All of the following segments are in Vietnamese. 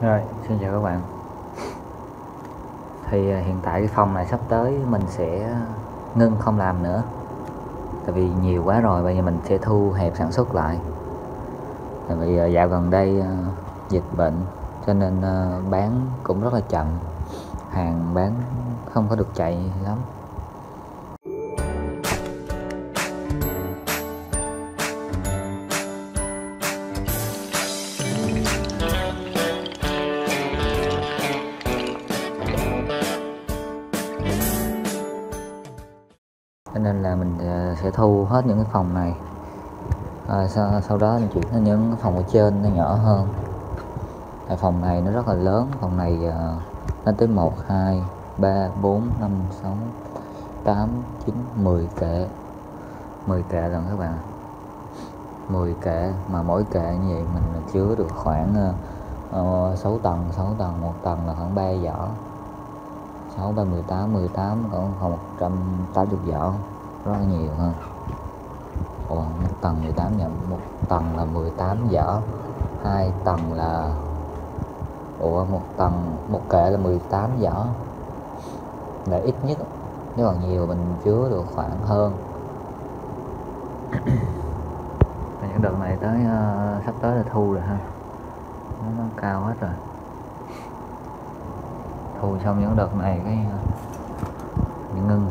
Rồi, xin chào các bạn. Thì hiện tại cái phòng này sắp tới mình sẽ ngưng không làm nữa, tại vì nhiều quá rồi. Bây giờ mình sẽ thu hẹp sản xuất lại, tại vì dạo gần đây dịch bệnh cho nên bán cũng rất là chậm, hàng bán không có được chạy lắm. Nên là mình sẽ thu hết những cái phòng này, sau đó mình chuyển đến những phòng ở trên nó nhỏ hơn. Tại phòng này nó rất là lớn, phòng này nó tới 1, 2, 3, 4, 5, 6, 8, 9, 10 kệ. 10 kệ lần các bạn, 10 kệ, mà mỗi kệ như vậy mình chứa được khoảng 6 tầng, một tầng là khoảng 3 giỏ, 6, 3, 18, 18 còn 180 giỏ, rất là nhiều hơn. Ồ, một tầng 18 giỏ, một tầng là 18 giỏ, hai tầng là một kệ là 18 giỏ là ít nhất, nếu còn nhiều mình chứa được khoảng hơn. Những đợt này tới sắp tới là thu rồi ha, nó cao hết rồi. Thu xong những đợt này cái mình ngưng.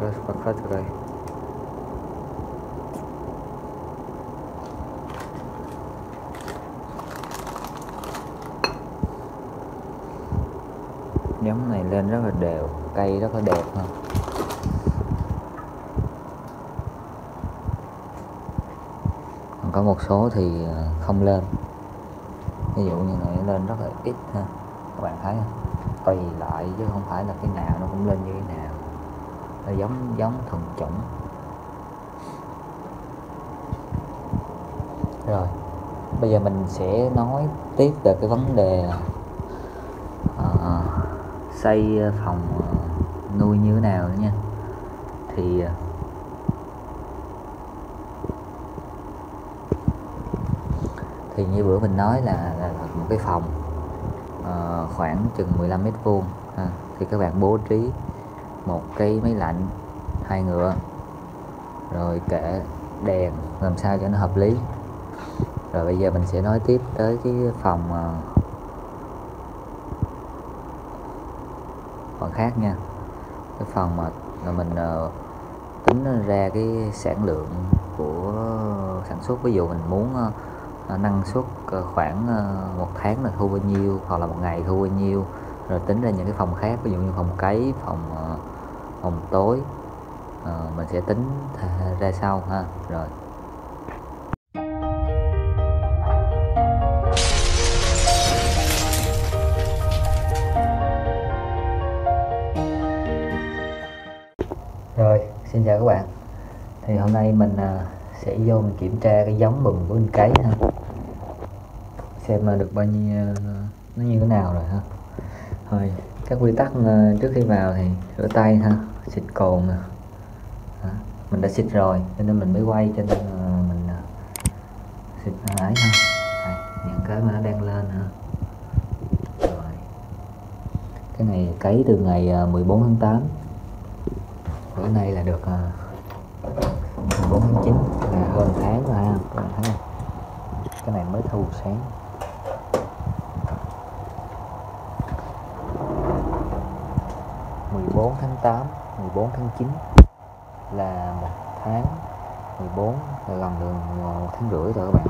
Rồi bắt phát rồi. Giống này lên rất là đều, cây rất là đẹp ha. Có một số thì không lên, ví dụ như này lên rất là ít ha, các bạn thấy tùy lại chứ không phải là cái nào nó cũng lên như cái nào, nó giống thuần chủng. Rồi bây giờ mình sẽ nói tiếp về cái vấn đề xây phòng nuôi như thế nào nữa nha. Thì như bữa mình nói là một cái phòng khoảng chừng 15 m² ha. Thì các bạn bố trí một cái máy lạnh, 2 ngựa, rồi kệ, đèn làm sao cho nó hợp lý. Rồi bây giờ mình sẽ nói tiếp tới cái phòng còn khác nha. Cái phòng mà mình tính ra cái sản lượng của sản xuất, ví dụ mình muốn năng suất khoảng 1 tháng là thu bao nhiêu, hoặc là 1 ngày thu bao nhiêu, rồi tính ra những cái phòng khác, ví dụ như phòng cấy, phòng tối, mình sẽ tính ra sau ha. Rồi xin chào các bạn. Thì hôm nay mình sẽ vô mình kiểm tra cái giống bùn của mình cấy ha, xem mà được bao nhiêu, nó như thế nào rồi ha. Rồi các quy tắc trước khi vào thì rửa tay ha, xịt cồn nè. Mình đã xịt rồi cho nên mình mới quay, cho nên mình xịt lại ha. Đây, những cái mà nó đang lên ha. Rồi cái này cấy từ ngày 14 tháng 8, bữa nay là được 14 tháng 9, là hơn tháng rồi ha. Các bạn thấy cái này mới thu sáng. tháng 8, 14 tháng 9 là 1 tháng, 14 là gần được 1 tháng rưỡi rồi các bạn.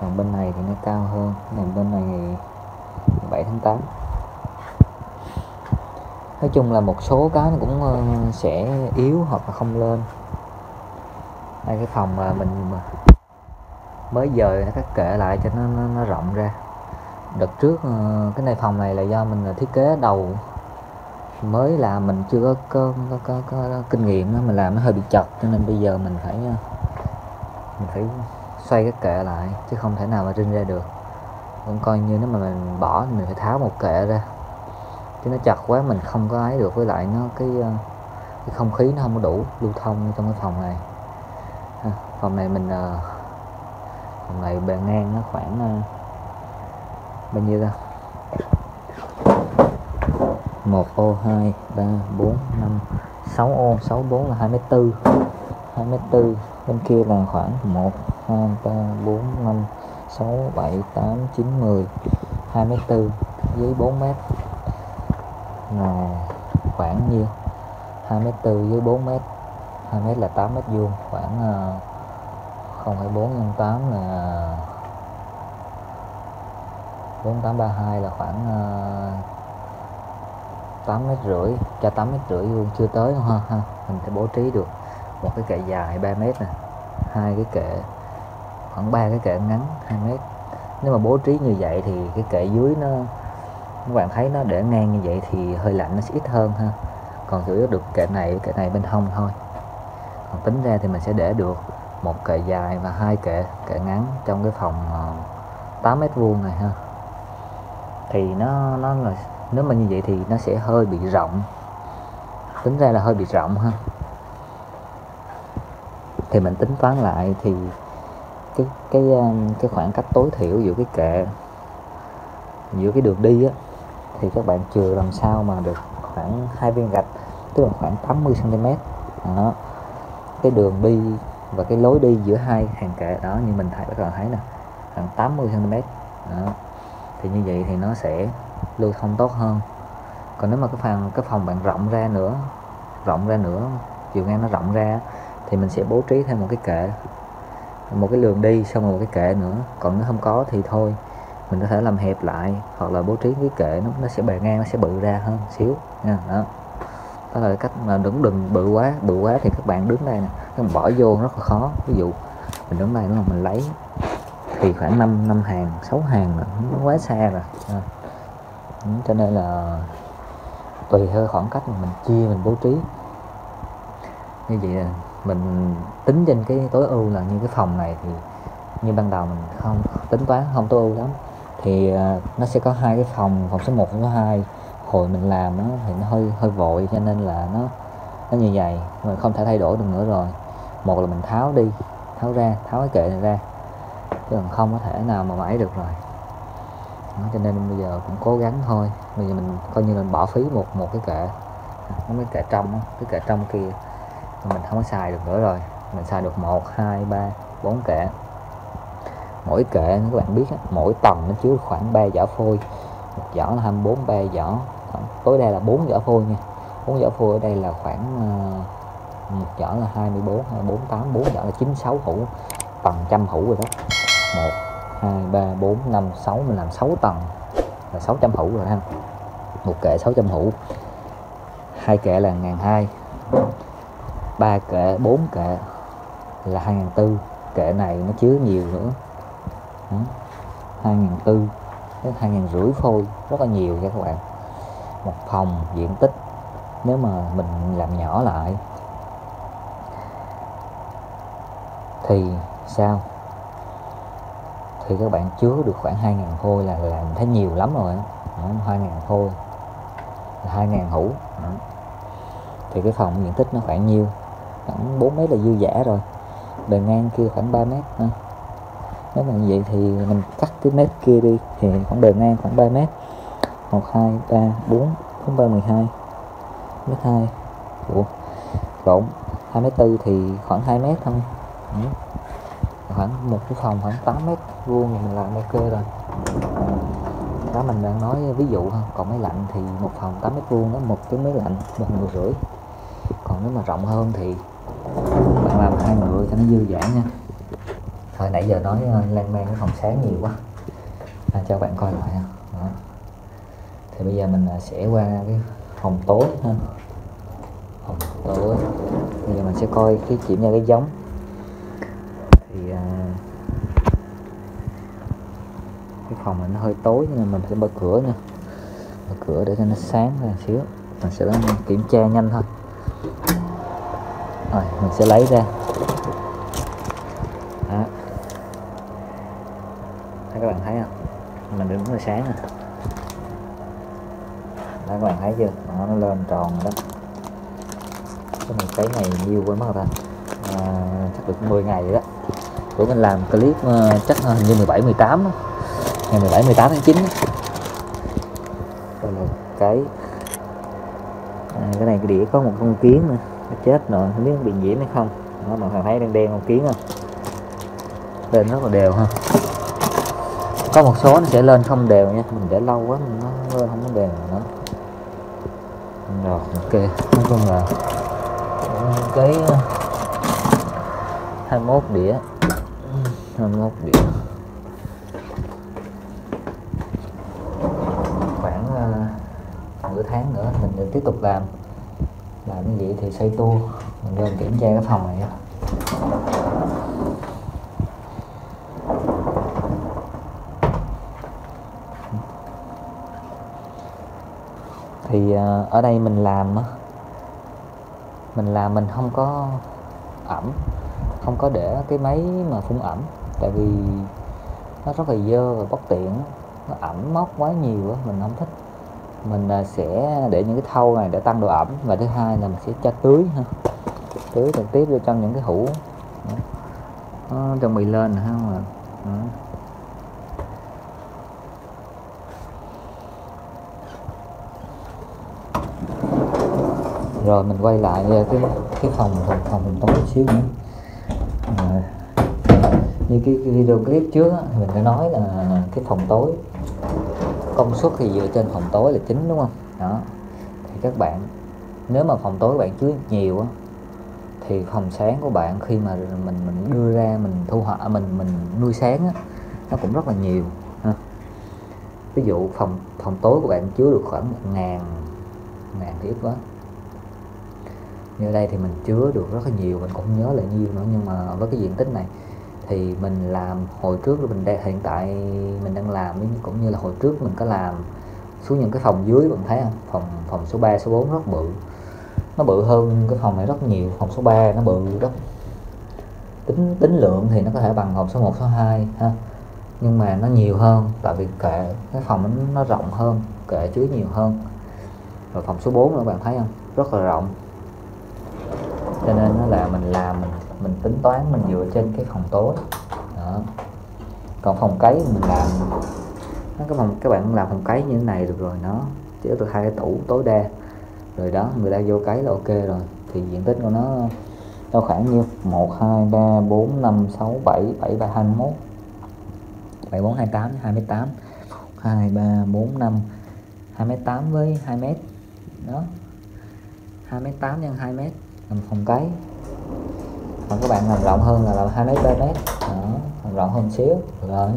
Còn bên này thì nó cao hơn, còn bên này 7 tháng 8. Nói chung là một số cái nó cũng sẽ yếu hoặc là không lên. Đây cái phòng mà mình mới dời các kệ lại cho nó rộng ra. Đợt trước cái này, phòng này là do mình thiết kế đầu, mới là mình chưa có kinh nghiệm đó, mình làm nó hơi bị chật, cho nên bây giờ mình phải xoay cái kệ lại chứ không thể nào mà rinh ra được. Cũng coi như nếu mà mình bỏ thì mình phải tháo một kệ ra, chứ nó chặt quá mình không có ấy được. Với lại nó cái cái không khí nó không có đủ lưu thông trong cái phòng này. Phòng này mình phòng này bề ngang nó khoảng bao nhiêu ra 1 ô 2 3 4 5 6 ô 6 4 là 2m4 2m4 bên kia là khoảng 1 2 3 4 5 6 7 8 9 10 2m4 với 4m là khoảng nhiêu 2m4 với 4m 2m là 8m vuông khoảng 0,4 × 8 là 4832 là khoảng 8m rưỡi cho 8m rưỡi vuông chưa tới đâu ha. Mình sẽ bố trí được một cái kệ dài 3m nè, hai cái kệ khoảng 3 cái kệ ngắn 2m. Nếu mà bố trí như vậy thì cái kệ dưới nó các bạn thấy nó để ngang như vậy thì hơi lạnh nó sẽ ít hơn ha. Còn chủ yếu được kệ này bên hông thôi. Còn tính ra thì mình sẽ để được một kệ dài và hai kệ ngắn trong cái phòng 8m vuông này ha. Thì nó là nếu mà như vậy thì nó sẽ hơi bị rộng, tính ra là hơi bị rộng ha. Thì mình tính toán lại thì cái khoảng cách tối thiểu giữa cái kệ giữa cái đường đi á, thì các bạn chừa làm sao mà được khoảng 2 viên gạch, tức là khoảng 80 cm đó. Cái đường đi và cái lối đi giữa hai hàng kệ đó như mình thấy, các bạn thấy nè, khoảng 80 cm đó. Thì như vậy thì nó sẽ lưu thông tốt hơn. Còn nếu mà cái phòng bạn rộng ra nữa, chiều ngang nó rộng ra, thì mình sẽ bố trí thêm một cái kệ, một cái đường đi, xong rồi một cái kệ nữa. Còn nếu không có thì thôi, mình có thể làm hẹp lại hoặc là bố trí cái kệ nó sẽ bề ngang, nó sẽ bự ra hơn xíu nha. Đó là cách mà đừng bự quá thì các bạn đứng đây nè, các bạn bỏ vô rất là khó. Ví dụ mình đứng đây đúng không, mình lấy thì khoảng 5 hàng, 6 hàng là nó quá xa rồi. Cho nên là tùy theo khoảng cách mà mình chia mình bố trí. Như vậy là mình tính trên cái tối ưu, là như cái phòng này thì như ban đầu mình không tính toán không tối ưu lắm. Thì nó sẽ có hai cái phòng số 1 và số 2. Hồi mình làm nó thì nó hơi vội cho nên là nó như vậy, mình không thể thay đổi được nữa rồi. Một là mình tháo cái kệ này ra, chứ còn không có thể nào mà mãi được rồi. Cho nên bây giờ cũng cố gắng thôi. Bây giờ mình coi như là bỏ phí một cái kệ, mấy cái kệ trong kia mình không có xài được nữa rồi. Mình xài được 1 2 3 4 kệ. Mỗi kệ các bạn biết mỗi tầng nó chứa khoảng 3 giỏ phôi, một giỏ là 24, 3 giỏ, tối đa là 4 giỏ phôi nha. 4 giỏ phôi ở đây là khoảng một giỏ là 24, 24 8, 4 giỏ là 96 hũ, tầng 100 hũ rồi đó. 1 2 3 4 5 6, mình làm 6 tầng là 600 hũ rồi ha. Một kệ 600 hũ, 2 kệ là 1.200, 3 kệ, 4 kệ là 2.400. Kệ này nó chứa nhiều nữa, 2.400 đến 2.500 phôi, rất là nhiều nha các bạn. Một phòng diện tích nếu mà mình làm nhỏ lại thì sao? Thì các bạn chứa được khoảng 2.000 phôi là mình thấy nhiều lắm rồi. 2.000 phôi là 2.000 hũ. Thì cái phòng diện tích nó khoảng nhiêu, khoảng 4m là dư dả rồi. Bề ngang kia khoảng 3m ha. Nếu mà như vậy thì mình cắt cái mét kia đi thì khoảng bề ngang khoảng 3m. 1 2 3 4, khoảng 3 12 mét 2. Ủa lộn, 2m4 thì khoảng 2m thôi. Khoảng một cái phòng khoảng 8m vuông thì mình làm ok rồi. Đó mình đang nói ví dụ thôi. Còn máy lạnh thì một phòng 8m vuông đó, một cái máy lạnh 1.500. Còn nếu mà rộng hơn thì bạn làm 2.000 cho nó dư dả nha. Hồi nãy giờ nói lan man cái phòng sáng nhiều quá, cho bạn coi lại. Thì bây giờ mình sẽ qua cái phòng tối ha. Phòng tối bây giờ mình sẽ coi cái kiểm tra cái giống. Thì cái phòng này nó hơi tối nên mình sẽ mở cửa nha, mở cửa để cho nó sáng ra xíu. Mình sẽ kiểm tra nhanh thôi. Rồi mình sẽ lấy ra. Đó, các bạn thấy không, mình đứng nó sáng nè. Đó các bạn thấy chưa, nó lên tròn rồi đó. của mình cái này nhiều quá mất rồi ta, chắc được 10 ngày rồi đó. Của mình làm clip chắc hình như 17 18 đó. Ngày 17 18 tháng 9 đó. Đây là cái cái này cái đĩa có một con kiến nữa, nó chết rồi, không biết nó bị nhiễm hay không. Đó, mọi người thấy đen đen con kiến không? Lên rất là đều ha. Có một số nó sẽ lên không đều nha, mình để lâu quá mình nó lên không có đều nữa. Rồi, ok, nói chung là cái 21 đĩa, 21 đĩa khoảng nửa tháng nữa mình sẽ tiếp tục làm như vậy thì xây tour mình lên kiểm tra cái phòng này. Thì ở đây mình làm mình không có ẩm, không có để cái máy mà phun ẩm, tại vì nó rất là dơ và bất tiện, nó ẩm mốc quá nhiều mình không thích. Mình sẽ để những cái thau này để tăng độ ẩm, và thứ hai là mình sẽ cho tưới ha, tưới trực tiếp vô trong những cái hũ nó cho mì lên ha. Rồi mình quay lại cái phòng mình trong một xíu nữa. Như cái video clip trước á, mình đã nói là cái phòng tối công suất thì dựa trên phòng tối là chính, đúng không? Đó thì các bạn nếu mà phòng tối bạn chứa nhiều á, thì phòng sáng của bạn khi mà mình đưa ra mình thu họa mình nuôi sáng á, nó cũng rất là nhiều ha. Ví dụ phòng tối của bạn chứa được khoảng 1.000 thì ít quá. Như đây thì mình chứa được rất là nhiều, mình cũng nhớ là nhiều nữa, nhưng mà với cái diện tích này thì mình làm hồi trước là hiện tại mình đang làm, cũng như là hồi trước mình có làm xuống những cái phòng dưới, bạn thấy không? Phòng số 3, số 4 rất bự, nó bự hơn cái phòng này rất nhiều. Phòng số 3 nó bự rất, tính lượng thì nó có thể bằng phòng số 1, số 2 ha, nhưng mà nó nhiều hơn, tại vì kệ cái phòng nó rộng hơn, kệ chứa nhiều hơn. Rồi phòng số 4 nữa bạn thấy không, rất là rộng. Cho nên nó là mình làm mình tính toán mình dựa trên cái phòng tối đó. Còn phòng cấy mình làm các bạn làm phòng cấy như thế này được rồi, nó chỉ được 2 cái tủ tối đa rồi đó, người ta vô cấy là ok rồi. Thì diện tích của nó đâu khoảng như 1 2 3 4 5 6 7 7 3 21 7 4 28 28 2 3 4 5 28 với 2 mét đó, 2 mét 8 nhân 2 mét. Làm phòng cấy, còn các bạn làm rộng hơn là làm 2 mét 3 mét đó, làm rộng hơn xíu rồi.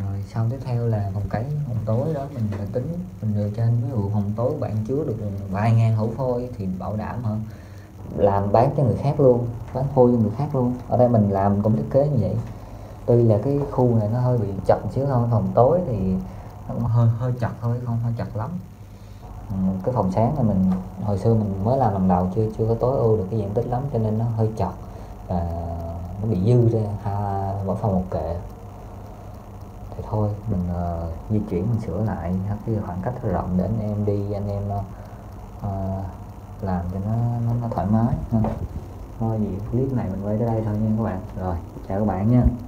Rồi sau tiếp theo là phòng cấy phòng tối đó, mình phải tính mình dựa trên ví dụ phòng tối bạn chứa được vài ngàn hũ phôi thì bảo đảm hơn, làm bán cho người khác luôn, bán phôi cho người khác luôn. Ở đây mình làm cũng thiết kế như vậy, tuy là cái khu này nó hơi bị chậm xíu hơn, phòng tối thì nó cũng hơi chặt thôi, không hơi chặt lắm. Cái phòng sáng này mình hồi xưa mình mới làm đầu chưa có tối ưu được cái diện tích lắm, cho nên nó hơi chặt và nó bị dư ra mỗi phòng một kệ. Thì thôi mình di chuyển mình sửa lại cái khoảng cách rộng để anh em đi, anh em làm cho nó thoải mái. Thôi vậy clip này mình quay tới đây thôi nha các bạn. Rồi chào các bạn nha.